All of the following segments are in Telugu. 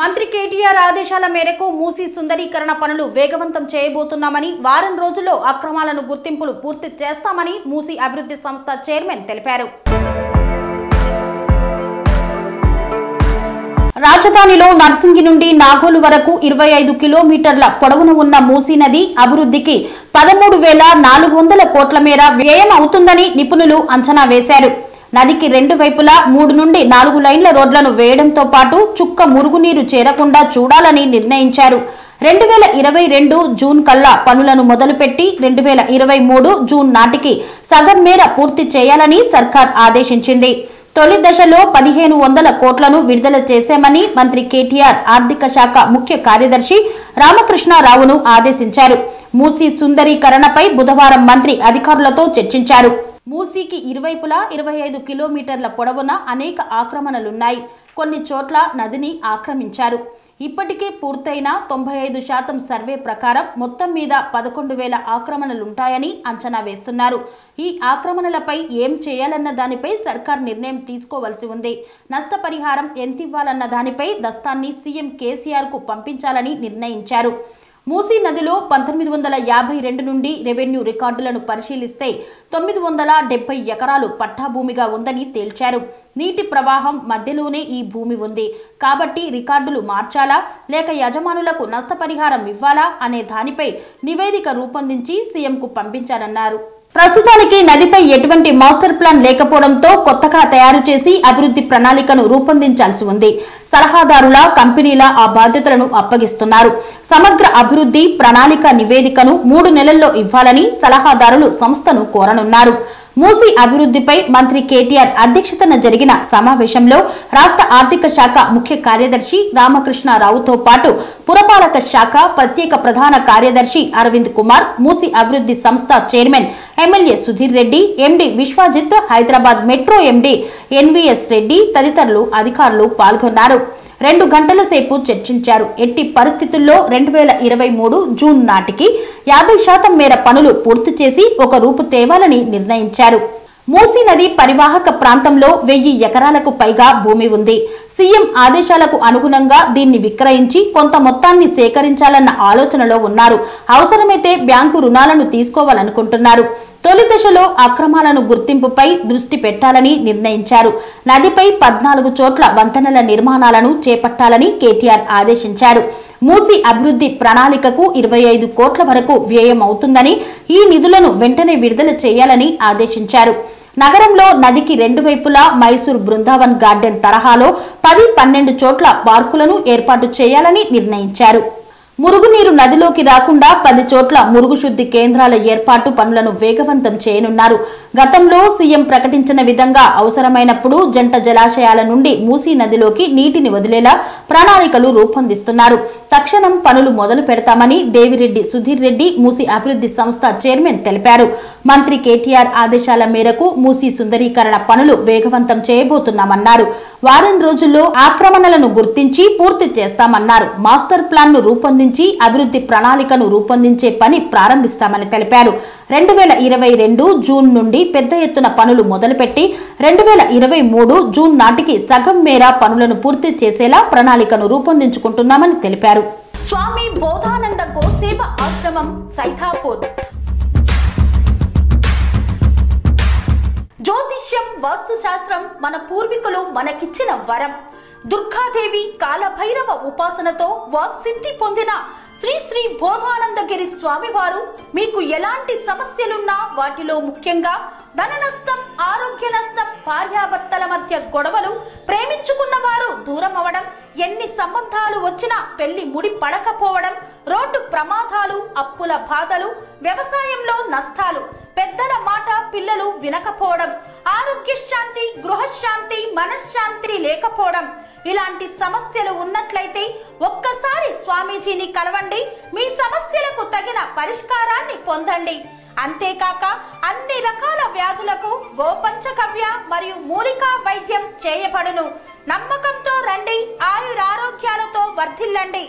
మంత్రి కేటీఆర్ ఆదేశాల మేరకు మూసి సుందరీకరణ పనులు వేగవంతం చేయబోతున్నామని వారం రోజుల్లో అక్రమాలను గుర్తింపులు పూర్తి చేస్తామని మూసి అభివృద్ధి సంస్థ చైర్మన్ తెలిపారు। రాజధానిలో నర్సింగి నుండి నాగోలు వరకు 25 కిలోమీటర్ల పొడవున ఉన్న మూసి నది అభివృద్ధికి 13400 కోట్ల మేర వ్యయం అవుతుందని నిపుణులు అంచనా వేశారు। నదికి రెండు వైపులా 3 నుండి 4 లైన్ల రోడ్లను వేయడంతో పాటు చుక్క మురుగునీరు చేరకుండా చూడాలని నిర్ణయించారు। 2022 జూన్ కల్లా పనులను మొదలుపెట్టి 2023 జూన్ నాటికి సగం మేర పూర్తి చేయాలని సర్కార్ ఆదేశించింది। తొలి దశలో 1500 కోట్లను విడుదల చేశామని మంత్రి కేటీఆర్ ఆర్థిక శాఖ ముఖ్య కార్యదర్శి రామకృష్ణ రావును ఆదేశించారు। మూసి సుందరీకరణపై బుధవారం మంత్రి అధికారులతో చర్చించారు। మూసీకి ఇరువైపులా 25 కిలోమీటర్ల పొడవున అనేక ఆక్రమణలున్నాయి। కొన్ని చోట్ల నదిని ఆక్రమించారు। ఇప్పటికే పూర్తయిన 95% సర్వే ప్రకారం మొత్తం మీద 11000 ఆక్రమణలుంటాయని అంచనా వేస్తున్నారు। ఈ ఆక్రమణలపై ఏం చేయాలన్న దానిపై సర్కార్ నిర్ణయం తీసుకోవాల్సి ఉంది। నష్టపరిహారం ఎంత ఇవ్వాలన్న దానిపై దస్తాన్ని సీఎం కేసీఆర్కు పంపించాలని నిర్ణయించారు। మూసీ నదిలో 1952 నుండి రెవెన్యూ రికార్డులను పరిశీలిస్తే 970 ఎకరాలు పట్టా భూమిగా ఉందని తేల్చారు। నీటి ప్రవాహం మధ్యలోనే ఈ భూమి ఉంది కాబట్టి రికార్డులు మార్చాలా లేక యజమానులకు నష్టపరిహారం ఇవ్వాలా అనే దానిపై నివేదిక రూపొందించి సీఎంకు పంపించారన్నారు। ప్రస్తుతానికి నదిపై ఎటువంటి మాస్టర్ ప్లాన్ లేకపోవడంతో కొత్తగా తయారు చేసి అభివృద్ధి ప్రణాళికను రూపొందించాల్సి ఉంది। సలహాదారుల కంపెనీల ఆ బాధ్యతలను అప్పగిస్తున్నారు। సమగ్ర అభివృద్ధి ప్రణాళిక నివేదికను 3 నెలల్లో ఇవ్వాలని సలహాదారులు సంస్థను కోరనున్నారు। మూసి అభివృద్ధిపై మంత్రి కేటీఆర్ అధ్యక్షతన జరిగిన సమావేశంలో రాష్ట్ర ఆర్థిక శాఖ ముఖ్య కార్యదర్శి రామకృష్ణరావుతో పాటు పురపాలక శాఖ ప్రత్యేక ప్రధాన కార్యదర్శి అరవింద్ కుమార్, మూసి అభివృద్ధి సంస్థ chairman MLA Sudheer Reddy, MD Vishwajit, Hyderabad metro MD NVS Reddy తదితరులు అధికారులు పాల్గొన్నారు। 2 గంటల సేపు చర్చించారు। ఎట్టి పరిస్థితుల్లో 2023 జూన్ నాటికి 50% మేర పనులు పూర్తి చేసి ఒక రూపు తేవాలని నిర్ణయించారు। మూసీ నది పరివాహక ప్రాంతంలో 1000 ఎకరాలకు పైగా భూమి ఉంది। సీఎం ఆదేశాలకు అనుగుణంగా దీన్ని విక్రయించి కొంత మొత్తాన్ని సేకరించాలన్న ఆలోచనలో ఉన్నారు। అవసరమైతే బ్యాంకు రుణాలను తీసుకోవాలనుకుంటున్నారు। తొలి దశలో అక్రమాలను గుర్తింపుపై దృష్టి పెట్టాలని నిర్ణయించారు। నదిపై 14 చోట్ల వంతెనల నిర్మాణాలను చేపట్టాలని కేటీఆర్ ఆదేశించారు। మూసి అభివృద్ధి ప్రణాళికకు 25 కోట్ల వరకు వ్యయం అవుతుందని, ఈ నిధులను వెంటనే విడుదల చేయాలని ఆదేశించారు। నగరంలో నదికి రెండు వైపులా మైసూర్ బృందావన్ గార్డెన్ తరహాలో 10-12 చోట్ల పార్కులను ఏర్పాటు చేయాలని నిర్ణయించారు। మురుగునీరు నదిలోకి రాకుండా 10 చోట్ల మురుగు శుద్ధి కేంద్రాల ఏర్పాటు పనులను వేగవంతం చేయనున్నారు। గతంలో సీఎం ప్రకటించిన విధంగా అవసరమైనప్పుడు జంట జలాశయాల నుండి మూసీ నదిలోకి నీటిని వదిలేలా ప్రణాళికలు రూపొందిస్తున్నారు। తక్షణం పనులు మొదలు పెడతామని దేవిరెడ్డి సుధీర్ రెడ్డి, మూసీ అభివృద్ధి సంస్థ చైర్మన్ తెలిపారు। మంత్రి కేటీఆర్ ఆదేశాల మేరకు మూసీ సుందరీకరణ పనులు వేగవంతం చేయబోతున్నామన్నారు। వారం రోజుల్లో ఆక్రమణలను గుర్తించి పూర్తి చేస్తామన్నారు। మాస్టర్ ప్లాన్ ను రూపొందించి అభివృద్ధి ప్రణాళికను రూపొందించే పని ప్రారంభిస్తామని తెలిపారు। 2022 జూన్ నుండి పెద్ద ఎత్తున పనులు మొదలుపెట్టి 2023 జూన్ నాటికి సగం మేర పనులను పూర్తి చేసేలా ప్రణాళికను రూపొందించుకుంటున్నామని తెలిపారు। స్వామి బోధానంద గోసేవ ఆశ్రమం సైదాపూర్ జ్యోతిష్యం వాస్తుశాస్త్రం మన పూర్వీకులు మనకిచ్చిన వరం। దుర్గాదేవి కళా భైరవ ఉపాసనతో వాక్సిద్ధి పొందిన శ్రీ శ్రీ బోధానందగిరి స్వామివారు మీకు ఎలాంటి సమస్యలున్నా వాటిలో ముఖ్యంగా ధన నష్టం, ఆరోగ్య నష్టం, భార్యాభర్తల మధ్య గొడవలు, ప్రేమించుకున్న వారు దూరం అవడం, ఎన్ని సంబంధాలు వచ్చినా పెళ్లి ముడి పడకపోవడం, రోడ్డు ప్రమాదాలు, అప్పుల బాధలు, వ్యవసాయంలో నష్టాలు, పెద్దల మాట పిల్లలు వినకపోవడం, ఆరోగ్య శాంతి, గృహశాంతి, మనశ్శాంతి లేకపోవడం, ఇలాంటి సమస్యలు ఉన్నట్లయితే ఒక్కసారి స్వామీజీని కలవండి, మీ సమస్యలకు తగిన పరిష్కారాన్ని పొందండి। అంతేకాక అన్ని రకాల వ్యాధులకు గోపంచకవ్య మరియు మూలికా వైద్యం చేయబడును। నమ్మకంతో రండి, ఆయురారోగ్యాలతో వర్ధిల్లండి।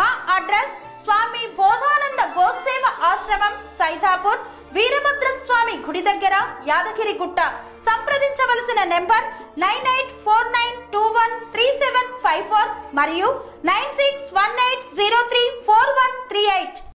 మా అడ్రస్ స్వామి బోధానంద గోసేవ ఆశ్రమం సైదాపూర్, वीरभद्र स्वामी गुड़ी दग्गर यादगिरी गुट्ट। संप्रदिंचवलसिन नंबर 9849213754। మరియు 9618034138।